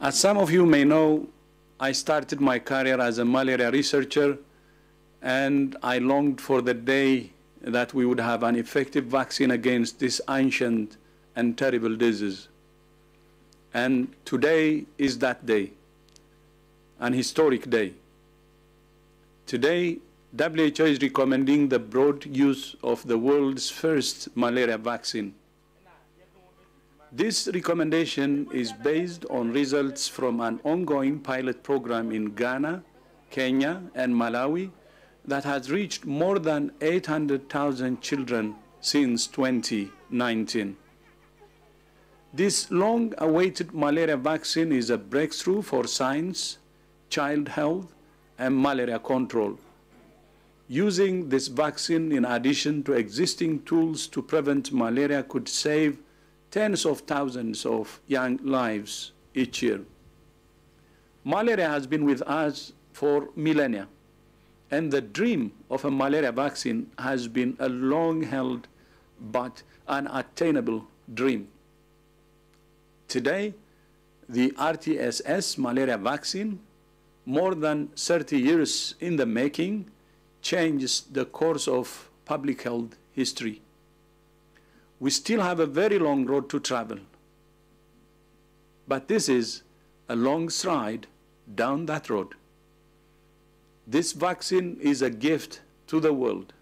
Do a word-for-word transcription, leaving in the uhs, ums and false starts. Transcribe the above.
As some of you may know, I started my career as a malaria researcher, and I longed for the day that we would have an effective vaccine against this ancient and terrible disease. And today is that day, an historic day. Today, W H O is recommending the broad use of the world's first malaria vaccine. This recommendation is based on results from an ongoing pilot program in Ghana, Kenya, and Malawi that has reached more than eight hundred thousand children since twenty nineteen. This long-awaited malaria vaccine is a breakthrough for science, child health, and malaria control. Using this vaccine in addition to existing tools to prevent malaria could save tens of thousands of young lives each year. Malaria has been with us for millennia, and the dream of a malaria vaccine has been a long-held but unattainable dream. Today, the R T S S malaria vaccine, more than thirty years in the making, changes the course of public health history. We still have a very long road to travel, but this is a long stride down that road. This vaccine is a gift to the world.